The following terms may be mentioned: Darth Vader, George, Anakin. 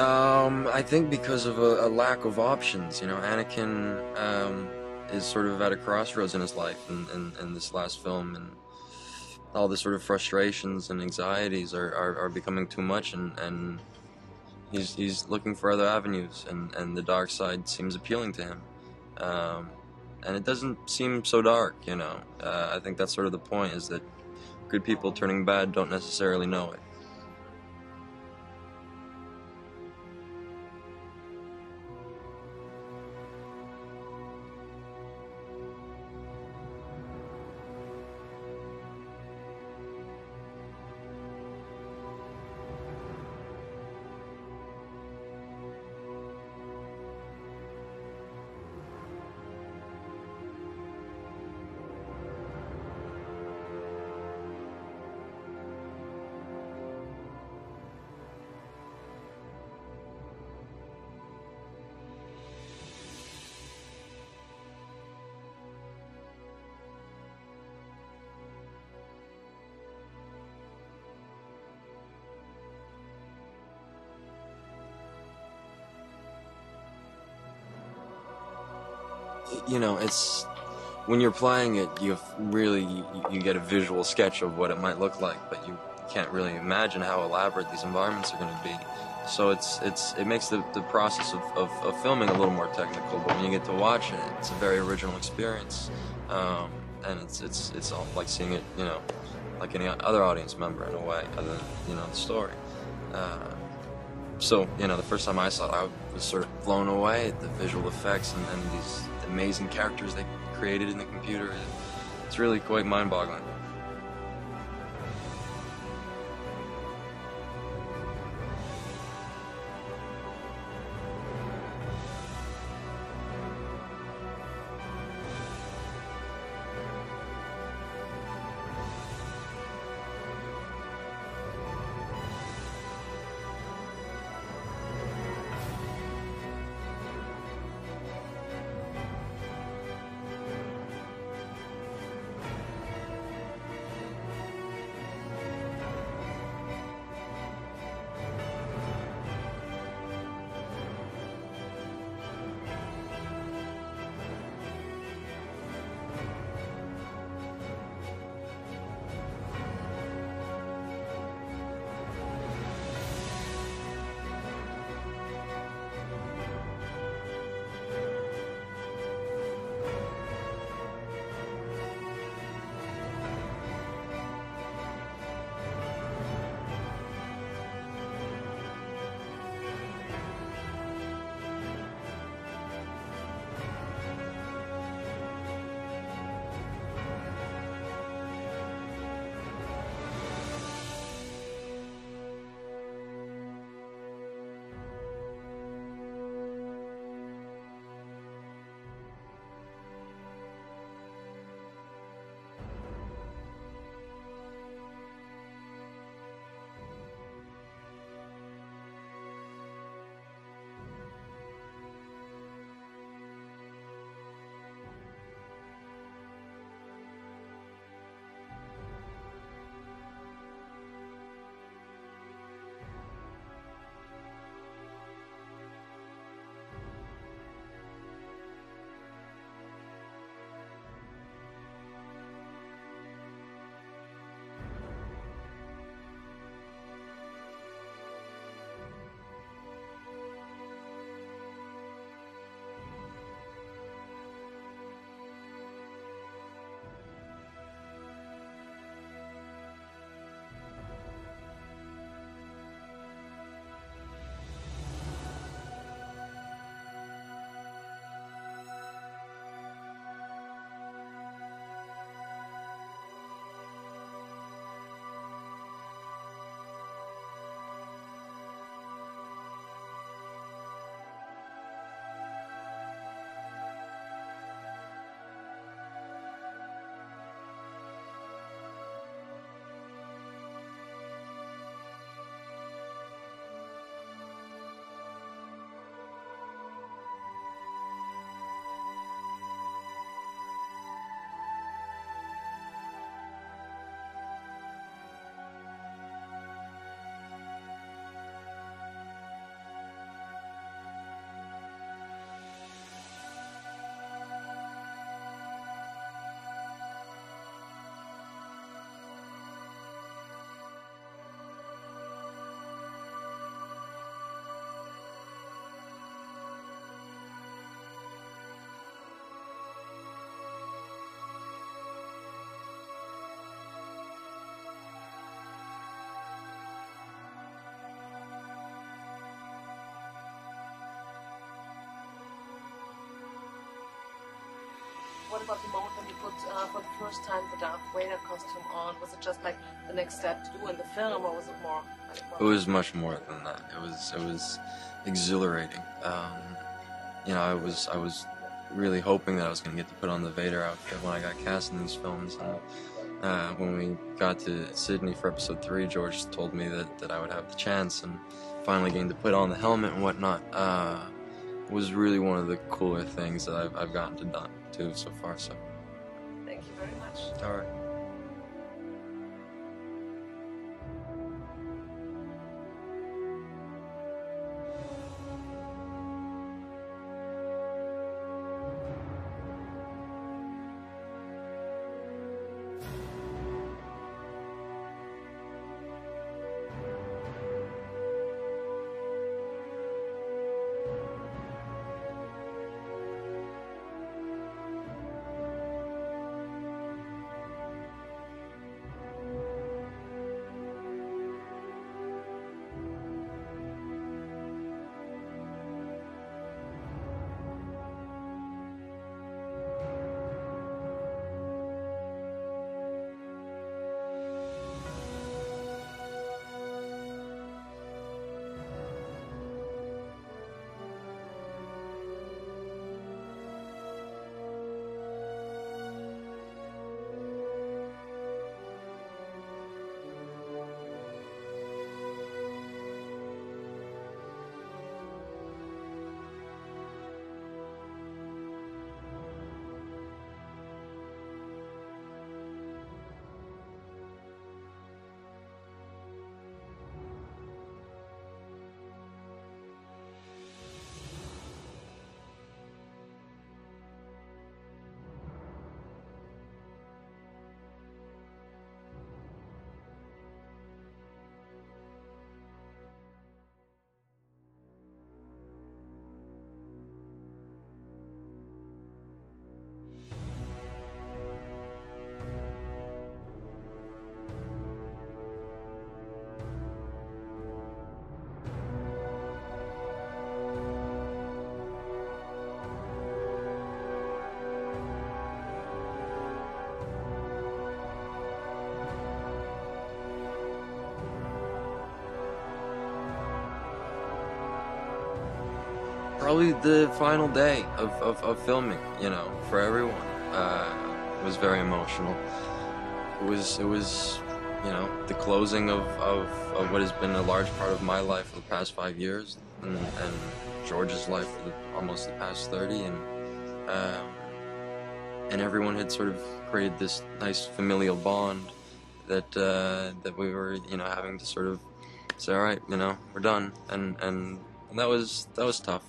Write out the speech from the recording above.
I think because of a lack of options. You know, Anakin is sort of at a crossroads in his life in this last film, and all the sort of frustrations and anxieties are becoming too much, and he's looking for other avenues, and the dark side seems appealing to him. And it doesn't seem so dark, you know. I think that's sort of the point, is that good people turning bad don't necessarily know it. You know, it's when you're playing it, you really you get a visual sketch of what it might look like, but you can't really imagine how elaborate these environments are going to be. So it makes the process of filming a little more technical. But when you get to watch it, it's a very original experience, and it's all like seeing it, you know, like any other audience member in a way, other than, you know, the story. So, you know, the first time I saw it, I was sort of blown away at the visual effects and these amazing characters they created in the computer. It's really quite mind-boggling. What about the moment when you put for the first time the Darth Vader costume on? Was it just like the next step to do in the film, or was it more? It was much more than that. It was exhilarating. You know, I was really hoping that I was going to get to put on the Vader outfit when I got cast in these films. And when we got to Sydney for episode 3, George told me that I would have the chance, and finally getting to put on the helmet and whatnot was really one of the cooler things that I've gotten to do so far. So, thank you very much. All right. Probably the final day of filming, you know, for everyone, was very emotional. It was, you know, the closing of what has been a large part of my life for the past 5 years, and George's life for almost the past 30, and everyone had sort of created this nice familial bond that we were, you know, having to sort of say, all right, you know, we're done, and that was tough.